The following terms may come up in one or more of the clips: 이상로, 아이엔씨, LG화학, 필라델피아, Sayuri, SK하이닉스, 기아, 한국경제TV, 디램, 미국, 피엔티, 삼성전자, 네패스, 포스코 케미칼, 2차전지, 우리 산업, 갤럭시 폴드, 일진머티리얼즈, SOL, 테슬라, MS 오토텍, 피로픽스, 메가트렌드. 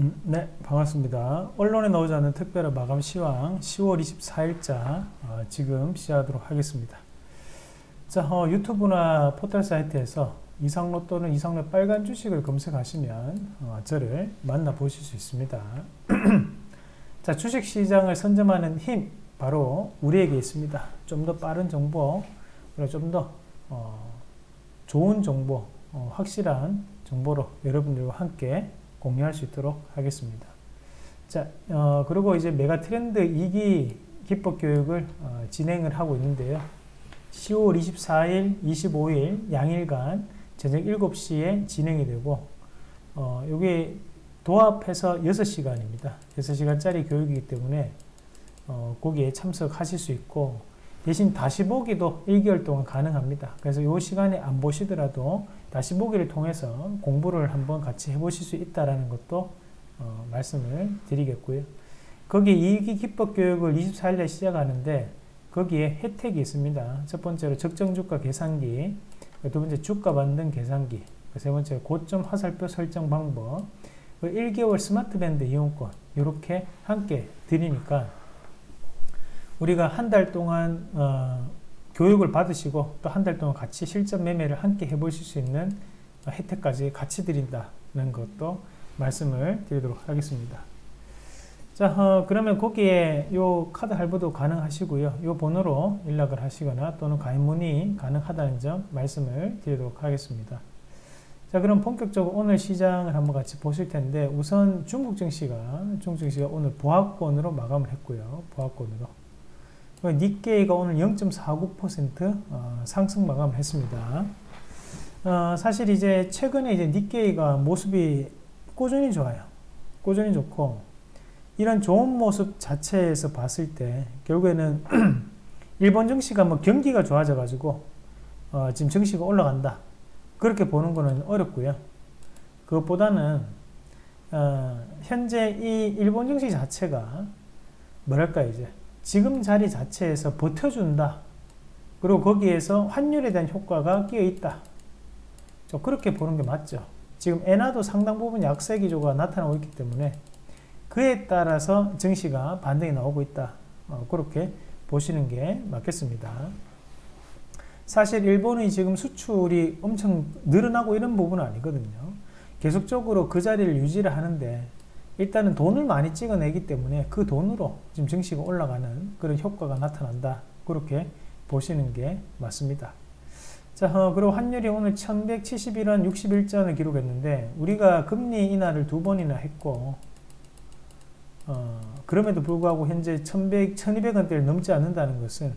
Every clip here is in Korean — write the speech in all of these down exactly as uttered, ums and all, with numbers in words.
음, 네, 반갑습니다. 언론에 나오지 않는 특별한 마감 시황 시월 이십사일자 어, 지금 시작하도록 하겠습니다. 자, 어, 유튜브나 포털 사이트에서 이상로 또는 이상로 빨간 주식을 검색하시면 어, 저를 만나보실 수 있습니다. 자, 주식시장을 선점하는 힘, 바로 우리에게 있습니다. 좀 더 빠른 정보, 그리고 좀 더 어, 좋은 정보, 어, 확실한 정보로 여러분들과 함께 공유할 수 있도록 하겠습니다. 자, 어, 그리고 이제 메가트렌드 이 기 기법 교육을 어, 진행을 하고 있는데요. 시월 이십사일, 이십오일 양일간 저녁 일곱시에 진행이 되고, 어, 여기 도합해서 여섯시간입니다. 여섯시간짜리 교육이기 때문에 어, 거기에 참석하실 수 있고, 대신 다시 보기도 일개월 동안 가능합니다. 그래서 이 시간에 안 보시더라도 다시 보기를 통해서 공부를 한번 같이 해보실 수 있다는 것도 어, 말씀을 드리겠고요. 거기 이익이 기법 교육을 이십사일에 시작하는데 거기에 혜택이 있습니다. 첫 번째로 적정주가 계산기, 두 번째 주가 만든 계산기, 세 번째 고점 화살표 설정 방법, 일개월 스마트밴드 이용권, 이렇게 함께 드리니까 우리가 한 달 동안 어, 교육을 받으시고 또 한 달 동안 같이 실전 매매를 함께 해보실 수 있는 어, 혜택까지 같이 드린다는 것도 말씀을 드리도록 하겠습니다. 자, 어, 그러면 거기에 요 카드 할부도 가능하시고요. 요 번호로 연락을 하시거나 또는 가입 문의 가능하다는 점 말씀을 드리도록 하겠습니다. 자, 그럼 본격적으로 오늘 시장을 한번 같이 보실 텐데, 우선 중국 증시가 중국 증시가 오늘 보합권으로 마감을 했고요. 보합권으로. 니케이가 오늘 영점 사구 퍼센트 어, 상승 마감을 했습니다. 어, 사실 이제 최근에 이제 니케이가 모습이 꾸준히 좋아요. 꾸준히 좋고, 이런 좋은 모습 자체에서 봤을 때 결국에는 일본 증시가 뭐 경기가 좋아져 가지고 어, 지금 증시가 올라간다, 그렇게 보는 거는 어렵고요. 그것보다는 어, 현재 이 일본 증시 자체가 뭐랄까, 이제 지금 자리 자체에서 버텨준다, 그리고 거기에서 환율에 대한 효과가 끼어있다, 저 그렇게 보는 게 맞죠. 지금 엔화도 상당 부분 약세 기조가 나타나고 있기 때문에 그에 따라서 증시가 반등이 나오고 있다, 어, 그렇게 보시는 게 맞겠습니다. 사실 일본이 지금 수출이 엄청 늘어나고 이런 부분은 아니거든요. 계속적으로 그 자리를 유지를 하는데 일단은 돈을 많이 찍어내기 때문에 그 돈으로 지금 증시가 올라가는 그런 효과가 나타난다, 그렇게 보시는 게 맞습니다. 자, 어, 그리고 환율이 오늘 천백칠십일원 육십일전을 기록했는데, 우리가 금리 인하를 두 번이나 했고, 어, 그럼에도 불구하고 현재 천백, 천이백원대를 넘지 않는다는 것은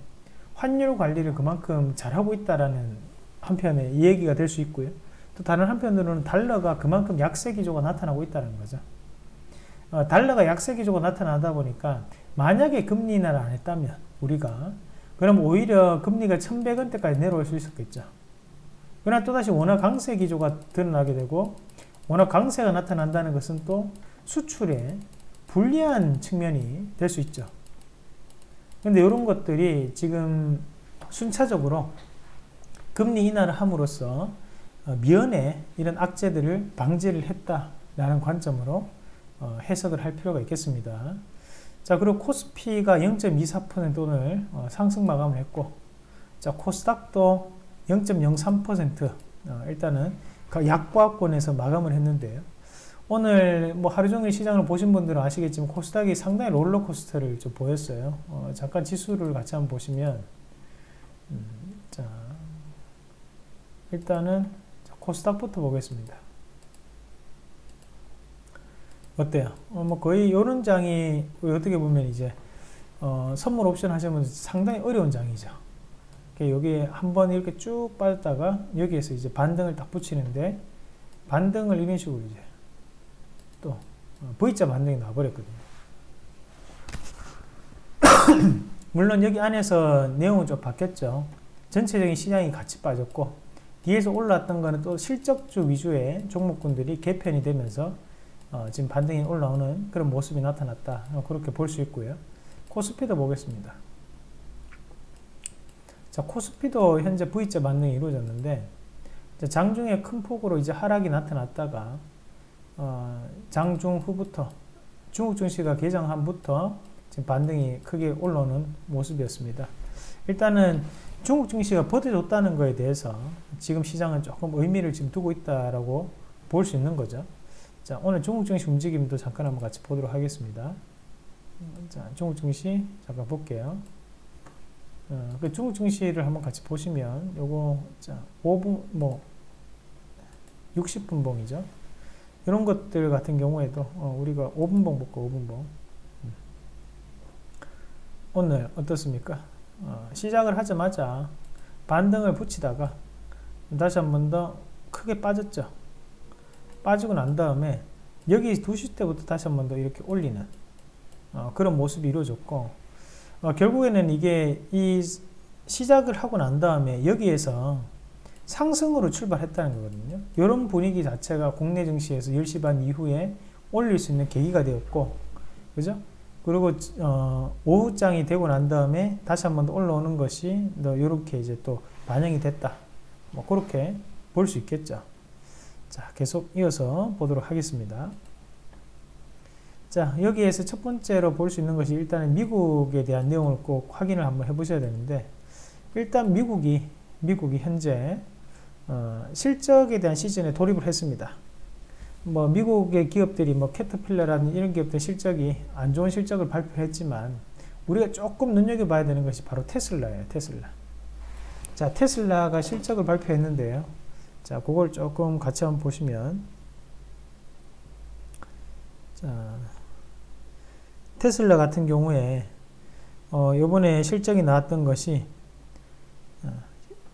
환율 관리를 그만큼 잘하고 있다라는 한편의 이야기가 될 수 있고요. 또 다른 한편으로는 달러가 그만큼 약세 기조가 나타나고 있다는 거죠. 어, 달러가 약세 기조가 나타나다 보니까 만약에 금리 인하를 안 했다면 우리가, 그럼 오히려 금리가 천백원대까지 내려올 수 있었겠죠. 그러나 또다시 원화 강세 기조가 드러나게 되고, 원화 강세가 나타난다는 것은 또 수출에 불리한 측면이 될 수 있죠. 그런데 이런 것들이 지금 순차적으로 금리 인하를 함으로써 어, 미연에 이런 악재들을 방지를 했다라는 관점으로 어, 해석을 할 필요가 있겠습니다. 자, 그리고 코스피가 영점 이사 퍼센트 오늘 어, 상승 마감을 했고, 자, 코스닥도 영점 영삼 퍼센트 어, 일단은 약보합권에서 마감을 했는데요. 오늘 뭐 하루 종일 시장을 보신 분들은 아시겠지만 코스닥이 상당히 롤러코스터를 좀 보였어요. 어, 잠깐 지수를 같이 한번 보시면, 음, 자, 일단은 코스닥부터 보겠습니다. 어때요? 어, 뭐 거의 요런 장이 어떻게 보면 이제 어, 선물 옵션 하시면 상당히 어려운 장이죠. 여기에 한번 이렇게 쭉 빠졌다가 여기에서 이제 반등을 딱 붙이는데, 반등을 이런 식으로 이제 또 어, V자 반등이 나버렸거든요. 물론 여기 안에서 내용은 좀 바뀌었죠. 전체적인 시장이 같이 빠졌고, 뒤에서 올라왔던 거는 또 실적주 위주의 종목군들이 개편이 되면서 어, 지금 반등이 올라오는 그런 모습이 나타났다, 어, 그렇게 볼 수 있고요. 코스피도 보겠습니다. 자, 코스피도 현재 V자 반등이 이루어졌는데, 장중에 큰 폭으로 이제 하락이 나타났다가 어, 장중 후부터 중국 증시가 개장한부터 지금 반등이 크게 올라오는 모습이었습니다. 일단은 중국 증시가 버텨줬다는 거에 대해서 지금 시장은 조금 의미를 지금 두고 있다라고 볼 수 있는 거죠. 자, 오늘 중국 증시 움직임도 잠깐 한번 같이 보도록 하겠습니다. 자, 중국 증시 잠깐 볼게요. 어, 그 중국 증시를 한번 같이 보시면 요거 자, 오 분 뭐 육십 분 봉이죠. 이런 것들 같은 경우에도 어, 우리가 오 분 봉 볼까요? 오 분 봉. 음. 오늘 어떻습니까? 어, 시작을 하자마자 반등을 붙이다가 다시 한 번 더 크게 빠졌죠. 빠지고 난 다음에 여기 두 시 때부터 다시 한 번 더 이렇게 올리는 어, 그런 모습이 이루어졌고, 어, 결국에는 이게 이 시작을 하고 난 다음에 여기에서 상승으로 출발했다는 거거든요. 이런 분위기 자체가 국내 증시에서 열 시 반 이후에 올릴 수 있는 계기가 되었고, 그죠? 그리고 어, 오후장이 되고 난 다음에 다시 한번 더 올라오는 것이 더 이렇게 이제 또 반영이 됐다. 뭐 그렇게 볼 수 있겠죠. 자, 계속 이어서 보도록 하겠습니다. 자, 여기에서 첫 번째로 볼 수 있는 것이 일단은 미국에 대한 내용을 꼭 확인을 한번 해보셔야 되는데, 일단 미국이 미국이 현재 어, 실적에 대한 시즌에 돌입을 했습니다. 뭐 미국의 기업들이 뭐 캐터필러라는 이런 기업들 실적이 안 좋은 실적을 발표했지만 우리가 조금 눈여겨봐야 되는 것이 바로 테슬라예요. 테슬라. 자, 테슬라가 실적을 발표했는데요. 자, 그걸 조금 같이 한번 보시면, 자, 테슬라 같은 경우에 어, 요번에 실적이 나왔던 것이 어,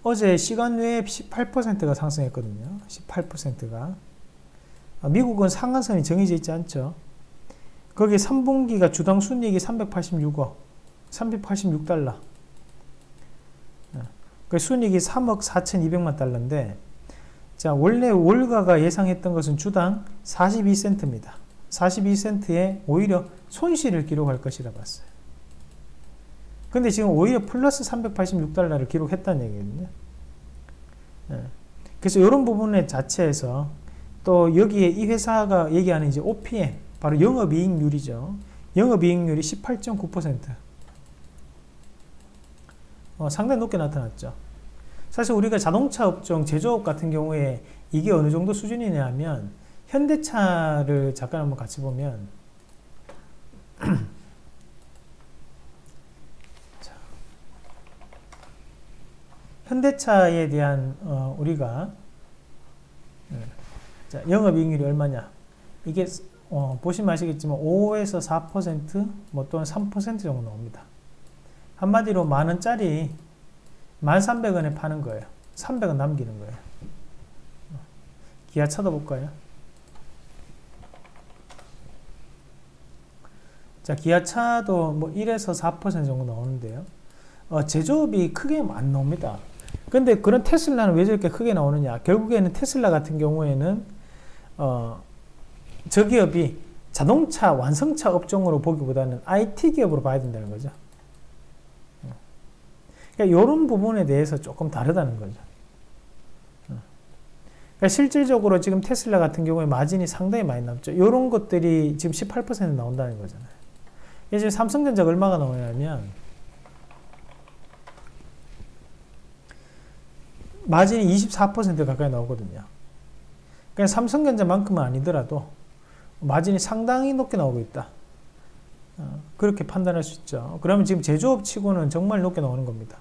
어제 시간 외에 십팔 퍼센트가 상승했거든요. 십팔 퍼센트가. 미국은 상한선이 정해져 있지 않죠. 거기에 삼 분기가 주당 순이익이 삼백팔십육 억, 삼백팔십육 달러. 그 순이익이 삼억 사천이백만 달러인데, 자, 원래 월가가 예상했던 것은 주당 사십이 센트입니다. 사십이 센트에 오히려 손실을 기록할 것이라 봤어요. 근데 지금 오히려 플러스 삼백팔십육 달러를 기록했다는 얘기거든요. 예. 그래서 이런 부분의 자체에서 또 여기에 이 회사가 얘기하는 이제 오 피 엠, 바로 영업이익률이죠. 영업이익률이 십팔 점 구 퍼센트. 어, 상당히 높게 나타났죠. 사실 우리가 자동차 업종, 제조업 같은 경우에 이게 어느 정도 수준이냐 하면, 현대차를 잠깐 한번 같이 보면, 현대차에 대한 어, 우리가 자, 영업이익률이 얼마냐, 이게 어, 보시면 아시겠지만 오에서 사 퍼센트 뭐 또는 삼 퍼센트 정도 나옵니다. 한마디로 만 원짜리 만 삼백 원에 파는 거예요. 삼백 원 남기는 거예요. 기아 쳐다볼까요? 자, 기아차도 뭐 일에서 사 퍼센트 정도 나오는데요. 어, 제조업이 크게 안 나옵니다. 근데 그런 테슬라는 왜 저렇게 크게 나오느냐? 결국에는 테슬라 같은 경우에는 어, 저 기업이 자동차 완성차 업종으로 보기보다는 아이 티 기업으로 봐야 된다는 거죠. 그러니까 이런 부분에 대해서 조금 다르다는 거죠. 그러니까 실질적으로 지금 테슬라 같은 경우에 마진이 상당히 많이 남죠. 이런 것들이 지금 십팔 퍼센트 나온다는 거잖아요. 지금 삼성전자가 얼마가 나오냐면 마진이 이십사 퍼센트 가까이 나오거든요. 그냥 삼성전자만큼은 아니더라도 마진이 상당히 높게 나오고 있다. 어, 그렇게 판단할 수 있죠. 그러면 지금 제조업치고는 정말 높게 나오는 겁니다.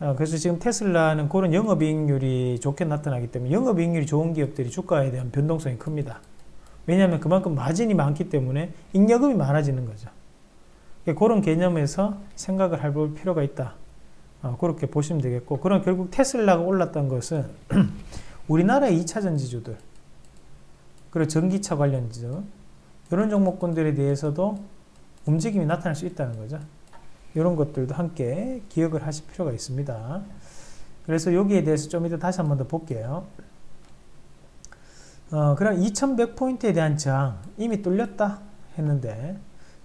어, 그래서 지금 테슬라는 그런 영업이익률이 좋게 나타나기 때문에 영업이익률이 좋은 기업들이 주가에 대한 변동성이 큽니다. 왜냐하면 그만큼 마진이 많기 때문에 잉여금이 많아지는 거죠. 그런 개념에서 생각을 해볼 필요가 있다. 어, 그렇게 보시면 되겠고, 그럼 결국 테슬라가 올랐던 것은 우리나라의 이 차 전지주들, 그리고 전기차 관련주, 이런 종목군들에 대해서도 움직임이 나타날 수 있다는 거죠. 이런 것들도 함께 기억을 하실 필요가 있습니다. 그래서 여기에 대해서 좀 이따 다시 한번 더 볼게요. 어, 그럼 이천백 포인트에 대한 저항, 이미 뚫렸다 했는데,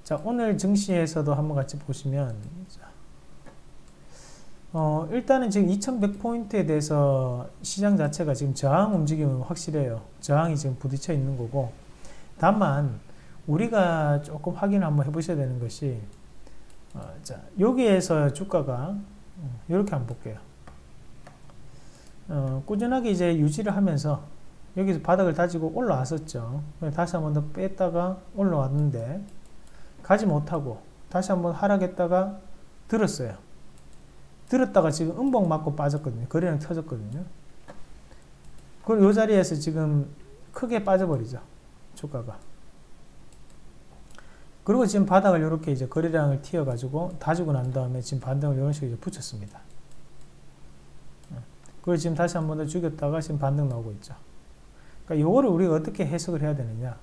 자, 오늘 증시에서도 한번 같이 보시면, 자, 어, 일단은 지금 이천백 포인트에 대해서 시장 자체가 지금 저항 움직임은 확실해요. 저항이 지금 부딪혀 있는 거고, 다만 우리가 조금 확인을 한번 해보셔야 되는 것이, 어, 자, 여기에서 주가가 이렇게 한번 볼게요. 어, 꾸준하게 이제 유지를 하면서 여기서 바닥을 다지고 올라왔었죠. 다시 한번 더 뺐다가 올라왔는데 가지 못하고 다시 한번 하락했다가 들었어요. 들었다가 지금 음봉 맞고 빠졌거든요. 거래량 터졌거든요. 그리고 이 자리에서 지금 크게 빠져버리죠. 주가가. 그리고 지금 바닥을 이렇게 이제 거래량을 튀어가지고 다지고 난 다음에 지금 반등을 이런 식으로 이제 붙였습니다. 그리고 지금 다시 한 번 더 죽였다가 지금 반등 나오고 있죠. 그러니까 요거를 우리가 어떻게 해석을 해야 되느냐.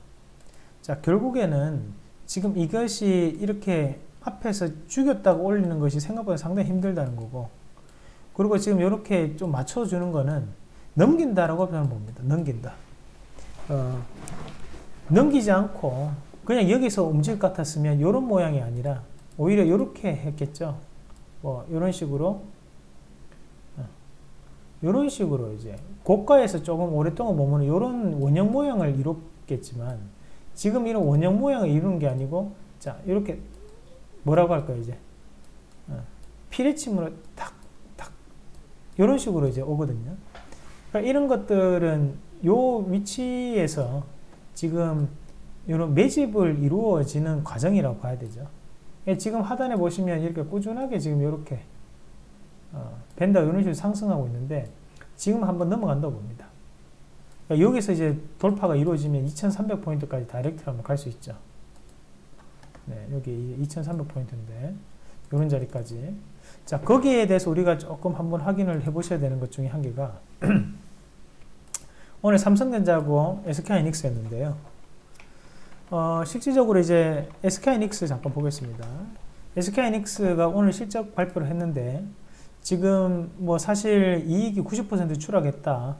자, 결국에는 지금 이것이 이렇게 앞에서 죽였다가 올리는 것이 생각보다 상당히 힘들다는 거고, 그리고 지금 이렇게 좀 맞춰주는 거는 넘긴다라고 저는 봅니다. 넘긴다. 어, 넘기지 않고 그냥 여기서 움직일 것 같았으면 이런 모양이 아니라 오히려 이렇게 했겠죠. 뭐 이런 식으로, 이런 식으로 이제 고가에서 조금 오랫동안 머무는 이런 원형 모양을 이뤘겠지만, 지금 이런 원형 모양을 이루는 게 아니고, 자, 이렇게 뭐라고 할까요, 이제? 어, 피레침으로 탁, 탁. 이런 식으로 이제 오거든요. 그러니까 이런 것들은 요 위치에서 지금 이런 매집을 이루어지는 과정이라고 봐야 되죠. 지금 하단에 보시면 이렇게 꾸준하게 지금 이렇게, 어, 밴드가 이런 식으로 상승하고 있는데, 지금 한번 넘어간다고 봅니다. 그러니까 여기서 이제 돌파가 이루어지면 이천삼백 포인트까지 다이렉트로 한번 갈 수 있죠. 네, 여기 이천삼백 포인트인데 이런 자리까지. 자, 거기에 대해서 우리가 조금 한번 확인을 해 보셔야 되는 것 중에 한 개가 오늘 삼성전자하고 에스케이하이닉스 였는데요. 어, 실질적으로 이제 에스케이하이닉스 잠깐 보겠습니다. 에스케이하이닉스가 오늘 실적 발표를 했는데, 지금 뭐 사실 이익이 구십 퍼센트 추락했다,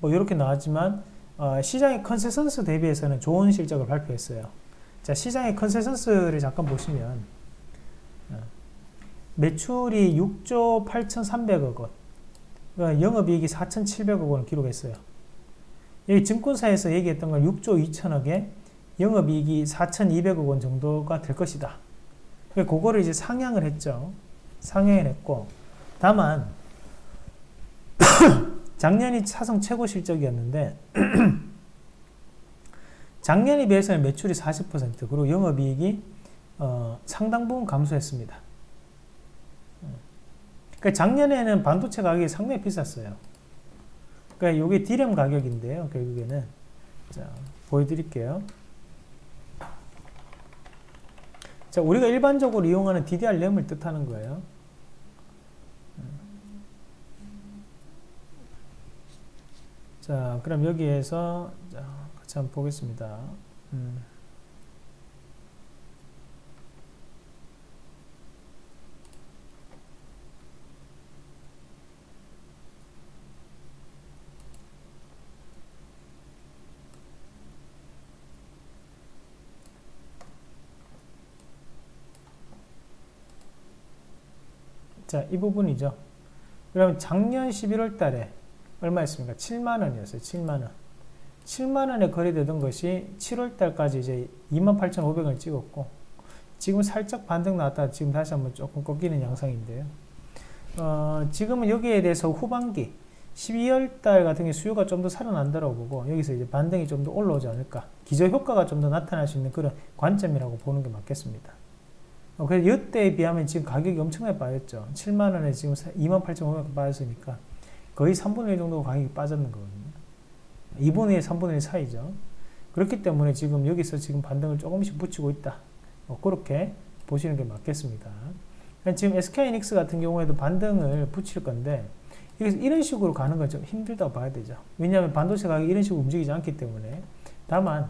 뭐 이렇게 나왔지만, 어, 시장의 컨센서스 대비해서는 좋은 실적을 발표했어요. 자, 시장의 컨센서스를 잠깐 보시면, 어, 매출이 육조 팔천삼백억 원, 그러니까 영업이익이 사천칠백억 원을 기록했어요. 여기 증권사에서 얘기했던 건 육조 이천억에 영업이익이 사천이백억 원 정도가 될 것이다. 그거를 이제 상향을 했죠. 상향을 했고, 다만 작년이 사상 최고 실적이었는데 작년에 비해서는 매출이 사십 퍼센트, 그리고 영업이익이 어, 상당 부분 감소했습니다. 그러니까 작년에는 반도체 가격이 상당히 비쌌어요. 그러니까 이게 디램 가격인데요. 결국에는, 자, 보여드릴게요. 자, 우리가 일반적으로 이용하는 디디알 램을 뜻하는 거예요. 자, 그럼 여기에서, 자, 같이 한번 보겠습니다. 음. 자, 이 부분이죠. 그럼 작년 십일월 달에 얼마였습니까? 칠만 원이었어요. 칠만 원. 칠만 원에 거래되던 것이 칠월 달까지 이제 이만 팔천오백 원을 찍었고, 지금 살짝 반등 나왔다가 지금 다시 한번 조금 꺾이는 양상인데요. 어, 지금은 여기에 대해서 후반기 십이월 달 같은 게 수요가 좀 더 살아난다라고 보고, 여기서 이제 반등이 좀 더 올라오지 않을까, 기저 효과가 좀 더 나타날 수 있는 그런 관점이라고 보는 게 맞겠습니다. 어, 그래서 이때에 비하면 지금 가격이 엄청나게 빠졌죠. 칠만 원에 지금 이만 팔천오백 원 빠졌으니까 거의 삼분의 일 정도 가격이 빠졌는 거거든요. 이분의 일, 삼분의 일 사이죠. 그렇기 때문에 지금 여기서 지금 반등을 조금씩 붙이고 있다. 뭐 그렇게 보시는 게 맞겠습니다. 지금 에스케이하이닉스 같은 경우에도 반등을 붙일 건데, 여기서 이런 식으로 가는 건 좀 힘들다고 봐야 되죠. 왜냐하면 반도체 가격이 이런 식으로 움직이지 않기 때문에. 다만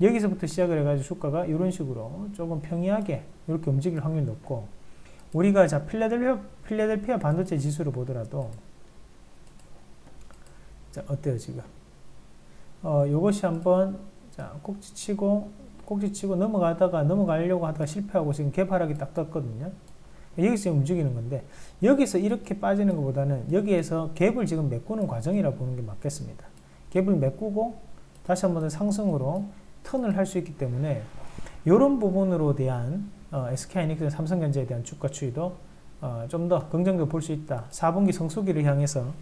여기서부터 시작을 해가지고 주가가 이런 식으로 조금 평이하게 이렇게 움직일 확률이 높고, 우리가, 자, 필라델피아, 필라델피아 반도체 지수를 보더라도, 자, 어때요 지금? 어, 요것이 한번, 자, 꼭지 치고, 꼭지 치고 넘어가다가, 넘어가려고 하다가 실패하고 지금 갭 하락이 딱 떴거든요. 여기서 움직이는 건데, 여기서 이렇게 빠지는 것보다는 여기에서 갭을 지금 메꾸는 과정이라 보는 게 맞겠습니다. 갭을 메꾸고 다시 한번 상승으로 턴을 할 수 있기 때문에 이런 부분으로 대한 어, 에스케이하이닉스, 삼성전자에 대한 주가 추이도 어, 좀 더 긍정적으로 볼 수 있다. 사 분기 성수기를 향해서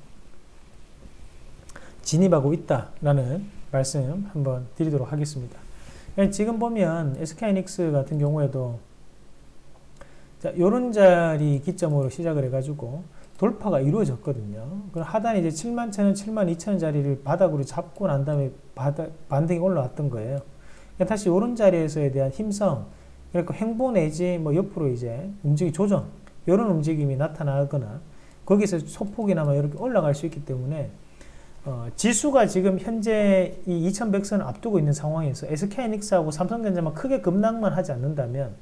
진입하고 있다라는 말씀 한번 드리도록 하겠습니다. 지금 보면 에스케이하이닉스 같은 경우에도 자, 요런 자리 기점으로 시작을 해가지고 돌파가 이루어졌거든요. 그럼 하단이 이제 칠만 천원, 칠만 이천원 자리를 바닥으로 잡고 난 다음에 바닥, 반등이 올라왔던 거예요. 그러니까 다시 요런 자리에서에 대한 힘성, 그러니까 횡보 내지 뭐 옆으로 이제 움직임 조정, 요런 움직임이 나타나거나 거기서 소폭이나마 이렇게 올라갈 수 있기 때문에 어, 지수가 지금 현재 이 이천백선을 앞두고 있는 상황에서 에스케이하이닉스하고 삼성전자만 크게 급락만 하지 않는다면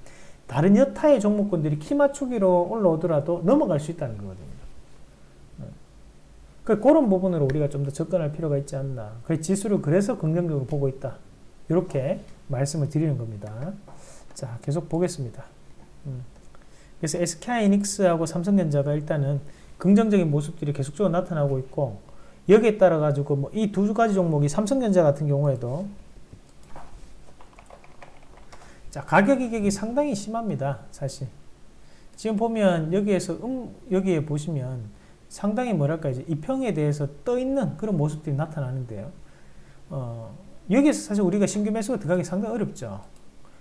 다른 여타의 종목군들이 키 맞추기로 올라오더라도 넘어갈 수 있다는 거거든요. 그러니까 그런 부분으로 우리가 좀 더 접근할 필요가 있지 않나. 그 지수를 그래서 긍정적으로 보고 있다. 이렇게 말씀을 드리는 겁니다. 자, 계속 보겠습니다. 음. 그래서 에스케이하이닉스하고 삼성전자가 일단은 긍정적인 모습들이 계속적으로 나타나고 있고, 여기에 따라 가지고 뭐 이 두 가지 종목이, 삼성전자 같은 경우에도 자, 가격 이격이 상당히 심합니다. 사실 지금 보면 여기에서 음, 여기에 보시면 상당히 뭐랄까 이제 이평에 대해서 떠 있는 그런 모습들이 나타나는데요. 어, 여기에서 사실 우리가 신규 매수가 들어가기 상당히 어렵죠.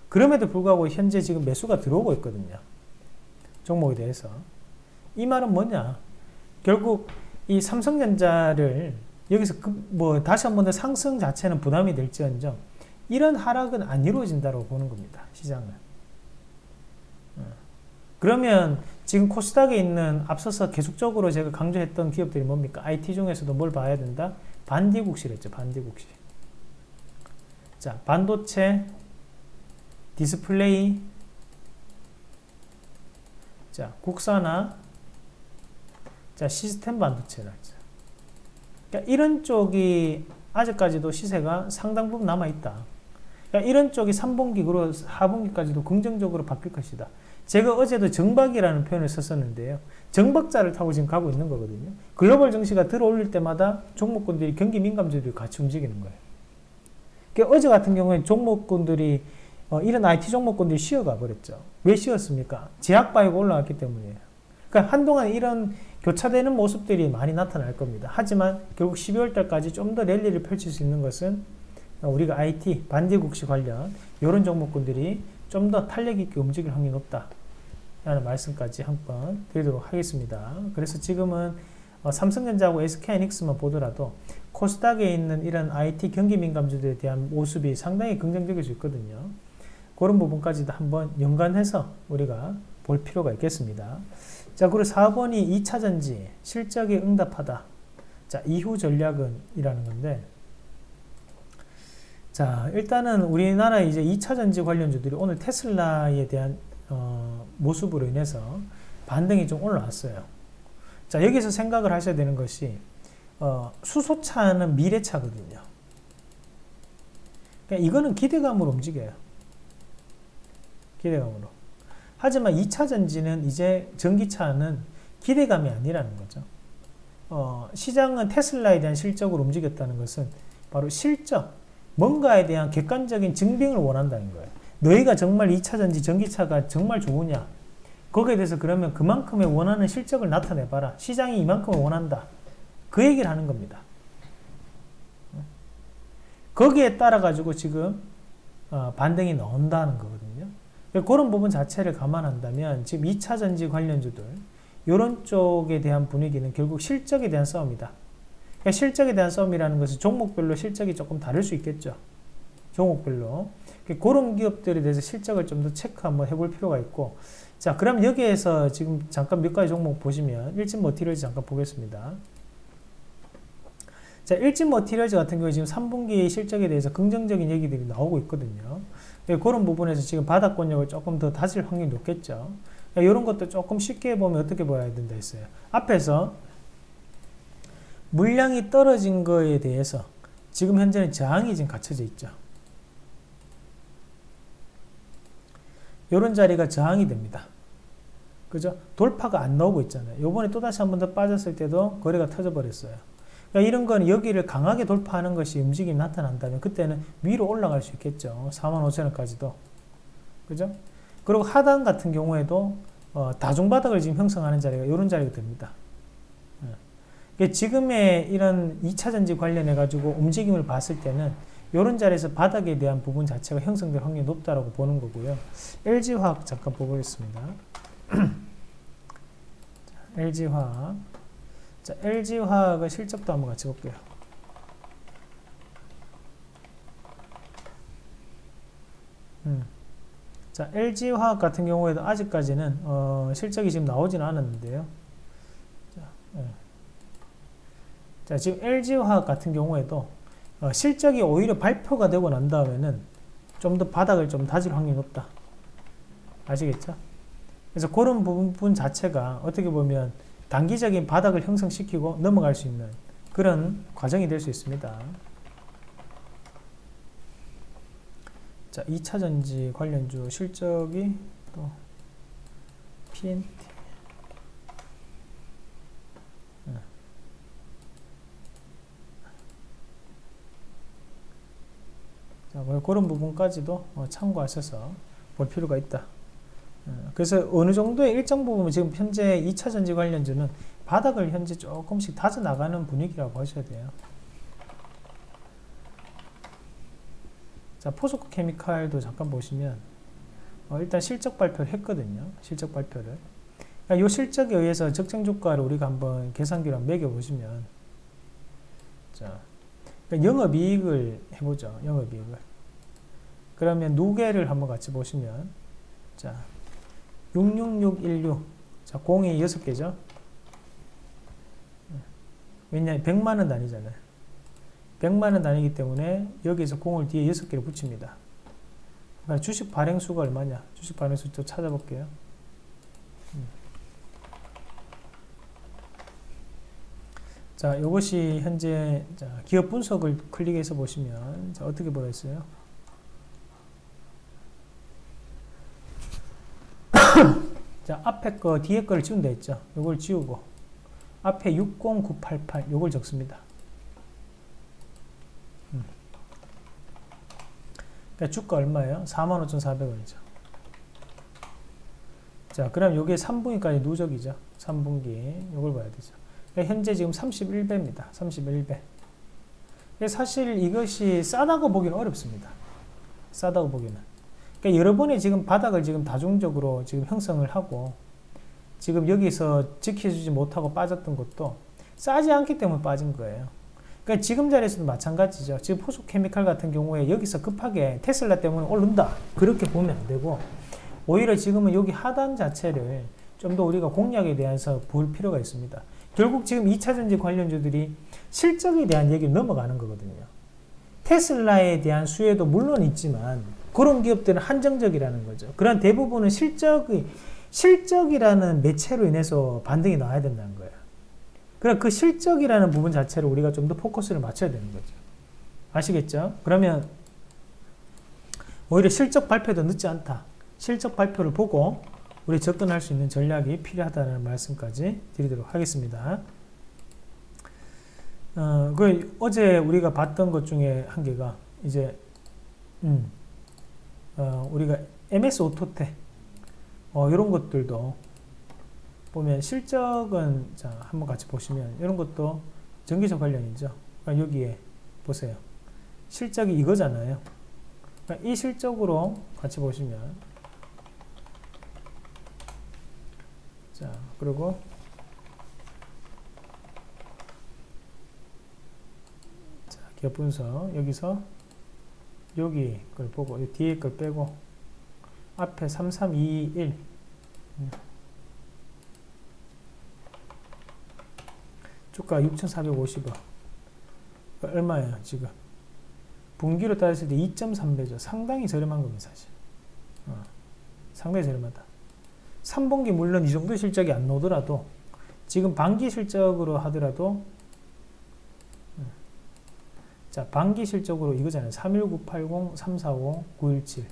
그럼에도 불구하고 현재 지금 매수가 들어오고 있거든요. 종목에 대해서. 이 말은 뭐냐? 결국 이 삼성전자를 여기서 그 뭐 다시 한 번 더 상승 자체는 부담이 될지언정 이런 하락은 안 이루어진다고 보는 겁니다. 시장은. 그러면 지금 코스닥에 있는, 앞서서 계속적으로 제가 강조했던 기업들이 뭡니까? 아이티 중에서도 뭘 봐야 된다? 반디국시랬죠. 반디국시. 자, 반도체, 디스플레이, 자, 국산화, 자, 시스템 반도체다. 그러니까 이런 쪽이 아직까지도 시세가 상당 부분 남아있다. 그러니까 이런 쪽이 삼 분기, 그리고 사 분기까지도 긍정적으로 바뀔 것이다. 제가 어제도 정박이라는 표현을 썼었는데요. 정박자를 타고 지금 가고 있는 거거든요. 글로벌 증시가 들어올릴 때마다 종목군들이, 경기 민감주들이 같이 움직이는 거예요. 그러니까 어제 같은 경우에 종목군들이, 어, 이런 아이티 종목군들이 쉬어가 버렸죠. 왜 쉬었습니까? 제약바이오가 올라왔기 때문이에요. 그러니까 한동안 이런 교차되는 모습들이 많이 나타날 겁니다. 하지만 결국 십이월달까지 좀 더 랠리를 펼칠 수 있는 것은 우리가 아이티, 반디국시 관련 이런 종목군들이 좀 더 탄력 있게 움직일 확률이 높다 라는 말씀까지 한번 드리도록 하겠습니다. 그래서 지금은 삼성전자하고 에스케이하이닉스만 보더라도 코스닥에 있는 이런 아이티 경기 민감주들에 대한 모습이 상당히 긍정적일 수 있거든요. 그런 부분까지도 한번 연관해서 우리가 볼 필요가 있겠습니다. 자, 그리고 사 번이 이차전지, 실적에 응답하다. 자, 이후 전략은 이라는 건데, 자, 일단은 우리나라 이제 이차전지 관련주들이 오늘 테슬라에 대한 어, 모습으로 인해서 반등이 좀 올라왔어요. 자, 여기서 생각을 하셔야 되는 것이 어, 수소차는 미래차거든요. 그러니까 이거는 기대감으로 움직여요. 기대감으로. 하지만 이차전지는 이제 전기차는 기대감이 아니라는 거죠. 어, 시장은 테슬라에 대한 실적으로 움직였다는 것은 바로 실적, 뭔가에 대한 객관적인 증빙을 원한다는 거예요. 너희가 정말 이차전지, 전기차가 정말 좋으냐? 거기에 대해서 그러면 그만큼의 원하는 실적을 나타내봐라. 시장이 이만큼을 원한다. 그 얘기를 하는 겁니다. 거기에 따라 가지고 지금 어, 반등이 나온다는 거거든요. 그런 부분 자체를 감안한다면 지금 이차전지 관련주들 이런 쪽에 대한 분위기는 결국 실적에 대한 싸움이다. 그러니까 실적에 대한 싸움이라는 것은 종목별로 실적이 조금 다를 수 있겠죠. 종목별로. 그러니까 그런 기업들에 대해서 실적을 좀 더 체크 한번 해볼 필요가 있고, 자, 그럼 여기에서 지금 잠깐 몇 가지 종목 보시면 일진머티리얼즈 잠깐 보겠습니다. 자, 일진머티리얼즈 같은 경우에 지금 삼 분기 실적에 대해서 긍정적인 얘기들이 나오고 있거든요. 네, 그런 부분에서 지금 바닥권역을 조금 더 다질 확률이 높겠죠. 그러니까 이런 것도 조금 쉽게 보면 어떻게 봐야 된다 했어요. 앞에서 물량이 떨어진 거에 대해서 지금 현재는 저항이 지금 갖춰져 있죠. 이런 자리가 저항이 됩니다. 그죠? 돌파가 안 나오고 있잖아요. 요번에 또다시 한 번 더 빠졌을 때도 거래가 터져버렸어요. 그러니까 이런 건 여기를 강하게 돌파하는 것이 움직임이 나타난다면 그때는 위로 올라갈 수 있겠죠. 사만 오천 원까지도. 그죠? 그리고 하단 같은 경우에도 어, 다중바닥을 지금 형성하는 자리가 이런 자리가 됩니다. 예. 지금의 이런 이 차전지 관련해가지고 움직임을 봤을 때는 이런 자리에서 바닥에 대한 부분 자체가 형성될 확률이 높다라고 보는 거고요. 엘지화학 잠깐 보겠습니다. 엘지화학. 자, 엘지화학의 실적도 한번 같이 볼게요. 음. 자, 엘지화학 같은 경우에도 아직까지는 어, 실적이 지금 나오지는 않았는데요. 자, 예. 자, 지금 엘지화학 같은 경우에도 어, 실적이 오히려 발표가 되고 난 다음에는 좀 더 바닥을 좀 다질 확률이 높다. 아시겠죠? 그래서 그런 부분 자체가 어떻게 보면 단기적인 바닥을 형성시키고 넘어갈 수 있는 그런 과정이 될 수 있습니다. 자, 이 차전지 관련주 실적이 또 피엔티. 자, 뭐 그런 부분까지도 참고하셔서 볼 필요가 있다. 그래서 어느 정도의 일정 부분 지금 현재 이 차전지 관련주는 바닥을 현재 조금씩 다져나가는 분위기라고 하셔야 돼요. 자, 포스코 케미칼도 잠깐 보시면 어, 일단 실적 발표를 했거든요. 실적 발표를. 그러니까 이 실적에 의해서 적정 주가를 우리가 한번 계산기로 한번 매겨보시면, 자, 그러니까 영업이익을 해보죠. 영업이익을. 그러면 누계를 한번 같이 보시면, 자, 육육육일육. 자, 공이 여섯 개죠. 왜냐하면 백만 원 단위잖아요. 백만 원 단위이기 때문에 여기에서 공을 뒤에 여섯 개를 붙입니다. 그러니까 주식 발행수가 얼마냐? 주식 발행수 또 찾아볼게요. 자, 이것이 현재 자, 기업 분석을 클릭해서 보시면 자, 어떻게 보였어요? 자, 앞에 거, 뒤에 거를 지우면 되겠죠. 요걸 지우고, 앞에 육공구팔팔, 요걸 적습니다. 음. 그러니까 주가 얼마예요? 사만 오천 사백 원이죠. 자, 그럼 요게 삼 분기까지 누적이죠. 삼 분기. 요걸 봐야 되죠. 그러니까 현재 지금 삼십일 배입니다. 삼십일 배. 사실 이것이 싸다고 보기는 어렵습니다. 싸다고 보기는. 그러니까 여러 번의 지금 바닥을 지금 다중적으로 지금 형성을 하고 지금 여기서 지켜주지 못하고 빠졌던 것도 싸지 않기 때문에 빠진 거예요. 그러니까 지금 자리에서도 마찬가지죠. 지금 포스코 케미칼 같은 경우에 여기서 급하게 테슬라 때문에 오른다 그렇게 보면 안 되고 오히려 지금은 여기 하단 자체를 좀 더 우리가 공략에 대해서 볼 필요가 있습니다. 결국 지금 이 차전지 관련주들이 실적에 대한 얘기를 넘어가는 거거든요. 테슬라에 대한 수혜도 물론 있지만 그런 기업들은 한정적이라는 거죠. 그런 대부분은 실적이, 실적이라는 매체로 인해서 반등이 나와야 된다는 거예요. 그러니까 그 실적이라는 부분 자체를 우리가 좀 더 포커스를 맞춰야 되는 거죠. 아시겠죠? 그러면 오히려 실적 발표도 늦지 않다. 실적 발표를 보고 우리 접근할 수 있는 전략이 필요하다는 말씀까지 드리도록 하겠습니다. 어, 그 어제 우리가 봤던 것 중에 한 개가 이제 음. 어, 우리가 엠에스 오토텍 어, 이런 것들도 보면 실적은 자, 한번 같이 보시면 이런 것도 전기차 관련이죠. 그러니까 여기에 보세요. 실적이 이거잖아요. 그러니까 이 실적으로 같이 보시면 자, 그리고 자, 기업 분석 여기서 여기 걸 보고 뒤에 걸 빼고 앞에 삼삼이일. 주가 육천 사백 오십 원. 얼마예요 지금? 분기로 따졌을 때 이 점 삼 배죠. 상당히 저렴한 겁니다 사실. 어, 상당히 저렴하다. 삼 분기 물론 이 정도 실적이 안 나오더라도 지금 반기 실적으로 하더라도 자, 반기 실적으로 이거잖아요. 삼일구팔공, 삼사오, 구일칠.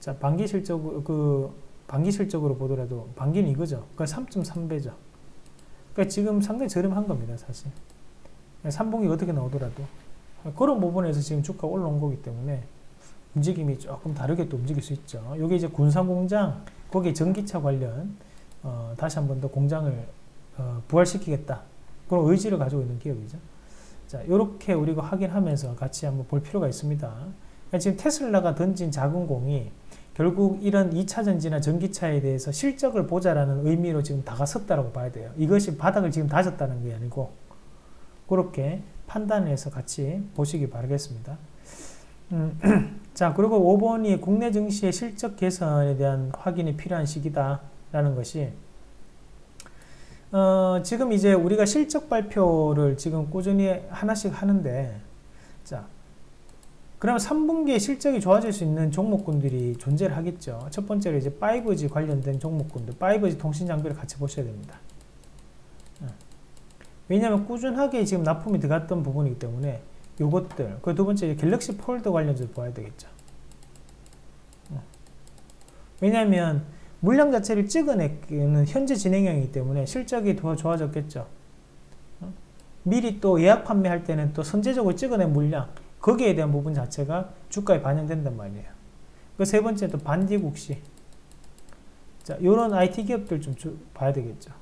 자, 반기 실적, 그, 반기 실적으로 보더라도, 반기는 이거죠. 그러니까 삼 점 삼 배죠. 그러니까 지금 상당히 저렴한 겁니다, 사실. 삼 분기 어떻게 나오더라도. 그런 부분에서 지금 주가가 올라온 거기 때문에 움직임이 조금 다르게 또 움직일 수 있죠. 요게 이제 군산공장, 거기에 전기차 관련, 어, 다시 한 번 더 공장을, 어, 부활시키겠다. 그런 의지를 가지고 있는 기업이죠. 자, 요렇게 우리가 확인하면서 같이 한번 볼 필요가 있습니다. 지금 테슬라가 던진 작은 공이 결국 이런 이 차 전지나 전기차에 대해서 실적을 보자라는 의미로 지금 다가섰다라고 봐야 돼요. 이것이 바닥을 지금 다졌다는 게 아니고, 그렇게 판단해서 같이 보시기 바라겠습니다. 음, 자, 그리고 오 번이 국내 증시의 실적 개선에 대한 확인이 필요한 시기다라는 것이, 어, 지금 이제 우리가 실적 발표를 지금 꾸준히 하나씩 하는데, 자, 그러면 삼 분기에 실적이 좋아질 수 있는 종목군들이 존재를 하겠죠. 첫 번째로 이제 파이브 지 관련된 종목군들, 파이브 지 통신 장비를 같이 보셔야 됩니다. 왜냐하면 꾸준하게 지금 납품이 들어갔던 부분이기 때문에 요것들, 그 두 번째 갤럭시 폴드 관련해서 봐야 되겠죠. 왜냐하면 물량 자체를 찍어내는 현재 진행형이기 때문에 실적이 더 좋아졌겠죠. 미리 또 예약 판매할 때는 또 선제적으로 찍어낸 물량, 거기에 대한 부분 자체가 주가에 반영된단 말이에요. 그 세 번째 또 반디국시. 자, 요런 아이티 기업들 좀 주, 봐야 되겠죠.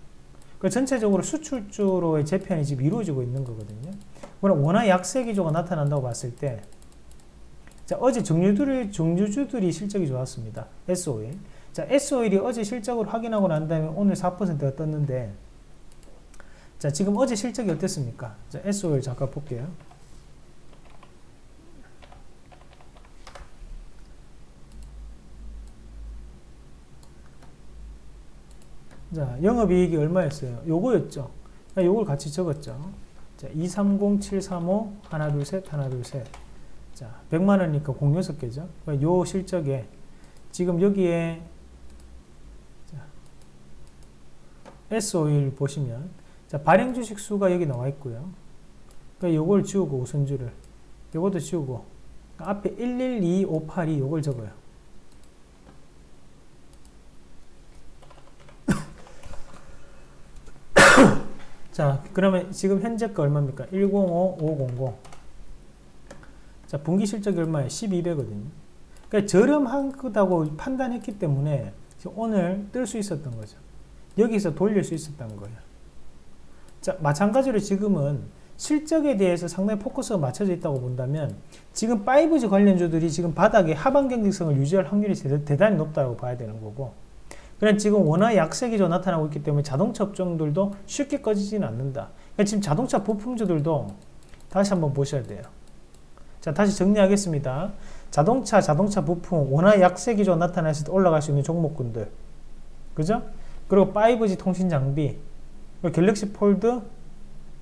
그 전체적으로 수출주로의 재편이 지금 이루어지고 있는 거거든요. 그럼 워낙 약세 기조가 나타난다고 봤을 때, 자, 어제 정유주들이, 정유주들이 실적이 좋았습니다. 에스오엘. 자, 에스오엘이 어제 실적을 확인하고 난 다음에 오늘 사 퍼센트가 떴는데, 자, 지금 어제 실적이 어땠습니까? 자, 에스오엘 잠깐 볼게요. 자, 영업이익이 얼마였어요? 요거였죠. 요걸 같이 적었죠. 자, 이백삼십 칠백삼십오, 하나, 둘, 셋, 하나, 둘, 셋. 자, 백만 원이니까 공여섯 개죠. 요 실적에, 지금 여기에, 자, 에스오엘 보시면, 자, 발행 주식 수가 여기 나와 있고요. 그러니까 요걸 지우고, 우선주를. 요것도 지우고, 그러니까 앞에 일일이오팔이 요걸 적어요. 자, 그러면 지금 현재가 얼마입니까? 일공오오공공. 자, 분기 실적이 얼마예요? 십이 배거든요. 그러니까 저렴한 거다고 판단했기 때문에 오늘 뜰 수 있었던 거죠. 여기서 돌릴 수 있었던 거예요. 자, 마찬가지로 지금은 실적에 대해서 상당히 포커스가 맞춰져 있다고 본다면, 지금 파이브 지 관련주들이 지금 바닥에 하반 경직성을 유지할 확률이 대단히 높다고 봐야 되는 거고, 그냥 지금 워낙 약세 기조 나타나고 있기 때문에 자동차 업종들도 쉽게 꺼지지는 않는다. 그러니까 지금 자동차 부품주들도 다시 한번 보셔야 돼요. 자, 다시 정리하겠습니다. 자동차, 자동차 부품, 워낙 약세 기조 나타났을 때 올라갈 수 있는 종목군들, 그죠? 그리고 파이브 지 통신 장비, 그리고 갤럭시 폴드,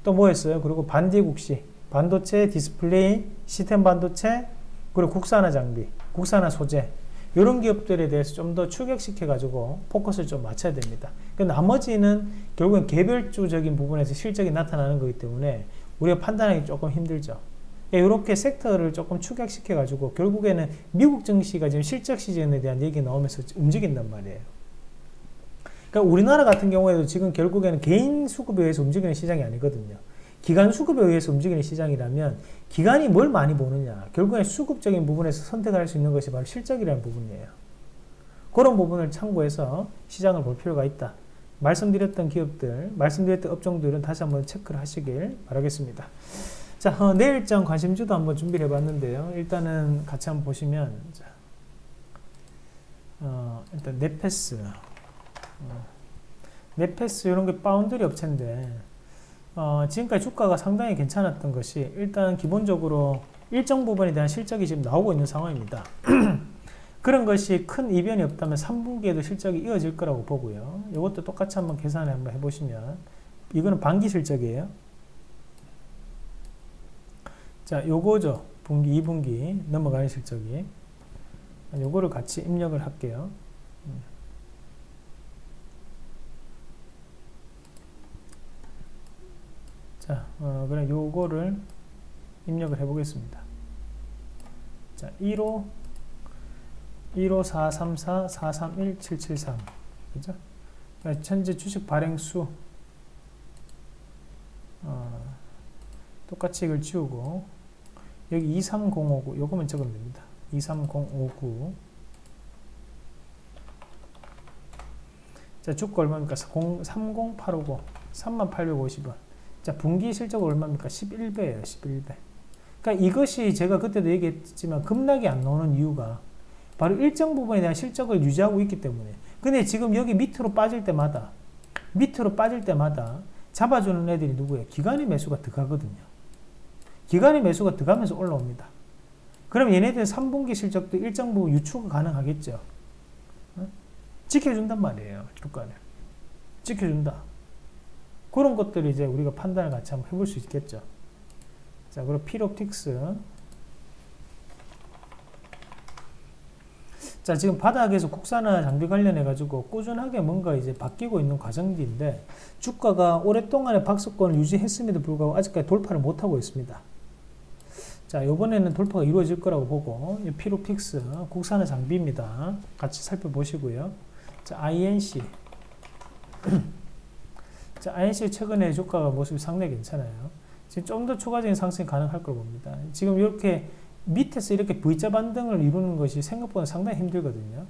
또 뭐였어요? 그리고 반디국시, 반도체, 디스플레이, 시스템 반도체, 그리고 국산화 장비, 국산화 소재. 이런 기업들에 대해서 좀 더 추격시켜가지고 포커스를 좀 맞춰야 됩니다. 나머지는 결국은 개별주적인 부분에서 실적이 나타나는 거기 때문에 우리가 판단하기 조금 힘들죠. 이렇게 섹터를 조금 추격시켜가지고 결국에는 미국 증시가 지금 실적 시즌에 대한 얘기가 나오면서 움직인단 말이에요. 그러니까 우리나라 같은 경우에도 지금 결국에는 개인 수급에 의해서 움직이는 시장이 아니거든요. 기간 수급에 의해서 움직이는 시장이라면 기간이 뭘 많이 보느냐, 결국엔 수급적인 부분에서 선택할 수 있는 것이 바로 실적이라는 부분이에요. 그런 부분을 참고해서 시장을 볼 필요가 있다. 말씀드렸던 기업들, 말씀드렸던 업종들은 다시 한번 체크를 하시길 바라겠습니다. 자, 어, 내일 장 관심주도 한번 준비를 해봤는데요. 일단은 같이 한번 보시면, 자, 어, 일단 네패스, 어, 네패스 이런 게 파운드리 업체인데, 어, 지금까지 주가가 상당히 괜찮았던 것이, 일단 기본적으로 일정 부분에 대한 실적이 지금 나오고 있는 상황입니다. 그런 것이 큰 이변이 없다면 삼 분기에도 실적이 이어질 거라고 보고요. 이것도 똑같이 한번 계산을 한번 해보시면, 이거는 반기 실적이에요. 자, 요거죠. 분기, 이 분기 넘어가는 실적이. 요거를 같이 입력을 할게요. 자, 어, 그럼 요거를 입력을 해보겠습니다. 자, 일호 일오사삼사 사삼일 칠칠삼. 그죠? 현재 주식 발행 수. 어, 똑같이 이걸 지우고, 여기 이삼공오구, 요거만 적으면 됩니다. 이삼공오구. 자, 주가 얼마입니까? 삼공팔오구. 삼만 팔백오십 원. 자, 분기 실적 얼마입니까? 십일 배예요, 십일 배. 그러니까 이것이 제가 그때도 얘기했지만 급락이 안 나오는 이유가 바로 일정 부분에 대한 실적을 유지하고 있기 때문에. 근데 지금 여기 밑으로 빠질 때마다, 밑으로 빠질 때마다 잡아주는 애들이 누구예요? 기간의 매수가 들어가거든요. 기간의 매수가 들어가면서 올라옵니다. 그럼 얘네들 삼 분기 실적도 일정 부분 유추가 가능하겠죠. 어? 지켜준단 말이에요. 주가를. 지켜준다. 그런 것들을 이제 우리가 판단을 같이 한번 해볼 수 있겠죠. 자, 그리고 피로픽스. 자, 지금 바닥에서 국산화 장비 관련해가지고 꾸준하게 뭔가 이제 바뀌고 있는 과정인데, 주가가 오랫동안의 박스권을 유지했음에도 불구하고 아직까지 돌파를 못하고 있습니다. 자, 요번에는 돌파가 이루어질 거라고 보고, 피로픽스, 국산화 장비입니다. 같이 살펴보시고요. 자, 아이엔씨. 자, 아이엔씨 최근에 주가가 모습이 상당히 괜찮아요. 지금 좀 더 추가적인 상승이 가능할 거라고 봅니다. 지금 이렇게 밑에서 이렇게 V자 반등을 이루는 것이 생각보다 상당히 힘들거든요.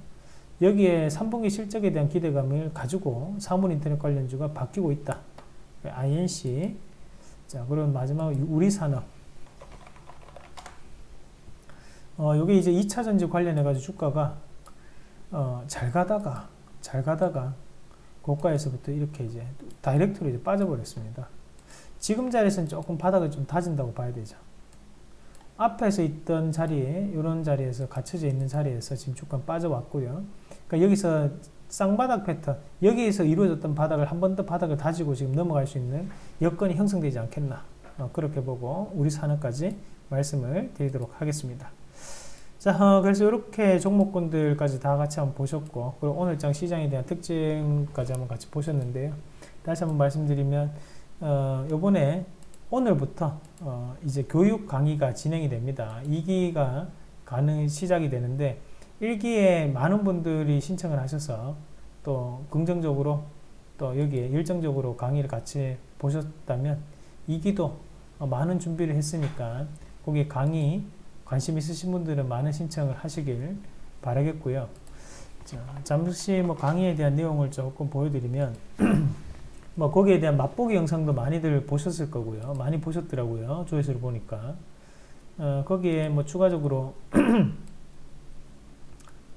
여기에 삼 분기 실적에 대한 기대감을 가지고 사물인터넷 관련주가 바뀌고 있다. 아이엔씨. 자, 그럼 마지막 우리 산업. 어, 요게 이제 이차전지 관련해가지고 주가가, 어, 잘 가다가, 잘 가다가, 고가에서부터 이렇게 이제 다이렉트로 이제 빠져버렸습니다. 지금 자리에서는 조금 바닥을 좀 다진다고 봐야 되죠. 앞에서 있던 자리에, 이런 자리에서, 갇혀져 있는 자리에서 지금 주가 빠져왔고요. 그러니까 여기서 쌍바닥 패턴, 여기에서 이루어졌던 바닥을 한 번 더 바닥을 다지고 지금 넘어갈 수 있는 여건이 형성되지 않겠나. 어, 그렇게 보고 우리 산업까지 말씀을 드리도록 하겠습니다. 자, 어, 그래서 이렇게 종목군들까지 다 같이 한번 보셨고, 그리고 오늘장 시장에 대한 특징까지 한번 같이 보셨는데요. 다시 한번 말씀드리면, 어, 요번에 오늘부터 어, 이제 교육 강의가 진행이 됩니다. 이 기가 가능 시작이 되는데, 일 기에 많은 분들이 신청을 하셔서 또 긍정적으로 또 여기에 열정적으로 강의를 같이 보셨다면, 이 기도 어, 많은 준비를 했으니까 거기에 강의 관심 있으신 분들은 많은 신청을 하시길 바라겠고요. 자, 잠시 뭐 강의에 대한 내용을 조금 보여드리면 뭐 거기에 대한 맛보기 영상도 많이들 보셨을 거고요. 많이 보셨더라고요. 조회수를 보니까. 어, 거기에 뭐 추가적으로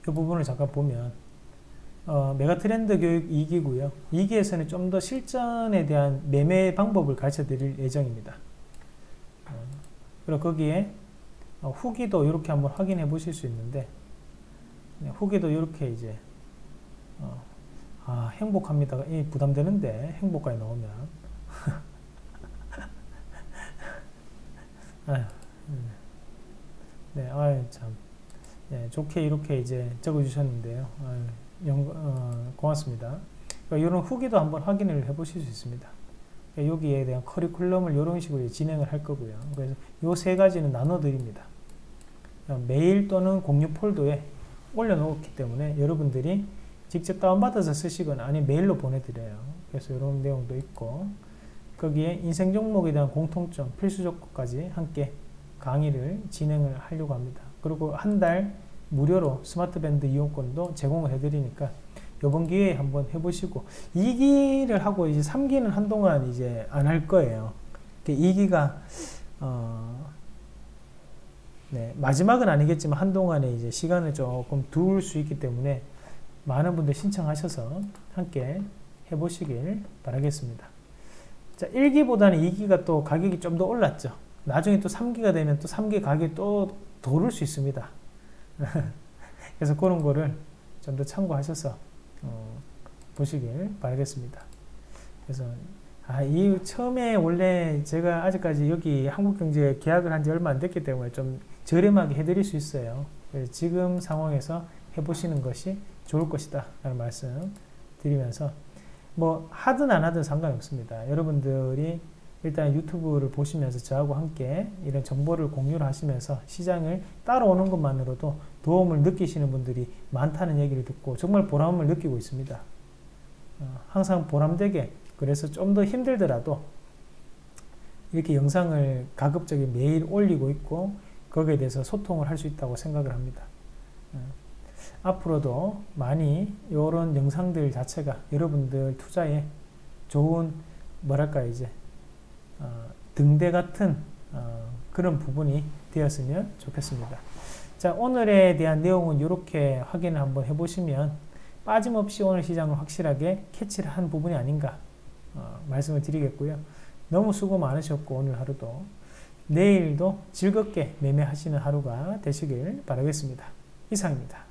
이 부분을 잠깐 보면, 어, 메가트렌드 교육 이 기고요. 이 기에서는 좀 더 실전에 대한 매매 방법을 가르쳐 드릴 예정입니다. 어, 그리고 거기에 어, 후기도 이렇게 한번 확인해 보실 수 있는데, 후기도 이렇게 이제 어, 아, 행복합니다가 예, 부담되는데 행복까지 나오면 아유, 네, 아유 참, 네, 좋게 이렇게 이제 적어주셨는데요. 아유, 영광, 어, 고맙습니다. 그러니까 이런 후기도 한번 확인을 해보실 수 있습니다. 그러니까 여기에 대한 커리큘럼을 이런 식으로 진행을 할 거고요. 그래서 이 세 가지는 나눠드립니다. 그러니까 메일 또는 공유 폴더에 올려놓았기 때문에 여러분들이 직접 다운받아서 쓰시거나 아니면 메일로 보내드려요. 그래서 이런 내용도 있고, 거기에 인생 종목에 대한 공통점, 필수 조건까지 함께 강의를 진행을 하려고 합니다. 그리고 한 달 무료로 스마트밴드 이용권도 제공을 해드리니까 이번 기회에 한번 해보시고, 이 기를 하고 이제 삼 기는 한동안 이제 안 할 거예요. 이 기가 어, 네, 마지막은 아니겠지만 한동안에 이제 시간을 조금 둘 수 있기 때문에 많은 분들 신청하셔서 함께 해보시길 바라겠습니다. 자, 일 기보다는 이 기가 또 가격이 좀 더 올랐죠. 나중에 또 삼 기가 되면 또 삼 기 가격이 또 더 오를 수 있습니다. 그래서 그런 거를 좀 더 참고하셔서 어, 보시길 바라겠습니다. 그래서 아, 이 처음에 원래 제가 아직까지 여기 한국경제 계약을 한 지 얼마 안 됐기 때문에 좀 저렴하게 해드릴 수 있어요. 그래서 지금 상황에서 해보시는 것이 좋을 것이다 라는 말씀 드리면서, 뭐 하든 안 하든 상관없습니다. 여러분들이 일단 유튜브를 보시면서 저하고 함께 이런 정보를 공유를 하시면서 시장을 따라오는 것만으로도 도움을 느끼시는 분들이 많다는 얘기를 듣고 정말 보람을 느끼고 있습니다. 어, 항상 보람되게, 그래서 좀 더 힘들더라도 이렇게 영상을 가급적이 매일 올리고 있고 거기에 대해서 소통을 할 수 있다고 생각을 합니다. 어, 앞으로도 많이 이런 영상들 자체가 여러분들 투자에 좋은, 뭐랄까, 이제 어, 등대 같은 어, 그런 부분이 되었으면 좋겠습니다. 자, 오늘에 대한 내용은 이렇게 확인을 한번 해보시면 빠짐없이 오늘 시장을 확실하게 캐치를 한 부분이 아닌가 어, 말씀을 드리겠고요. 너무 수고 많으셨고 오늘 하루도, 내일도 즐겁게 매매하시는 하루가 되시길 바라겠습니다. 이상입니다.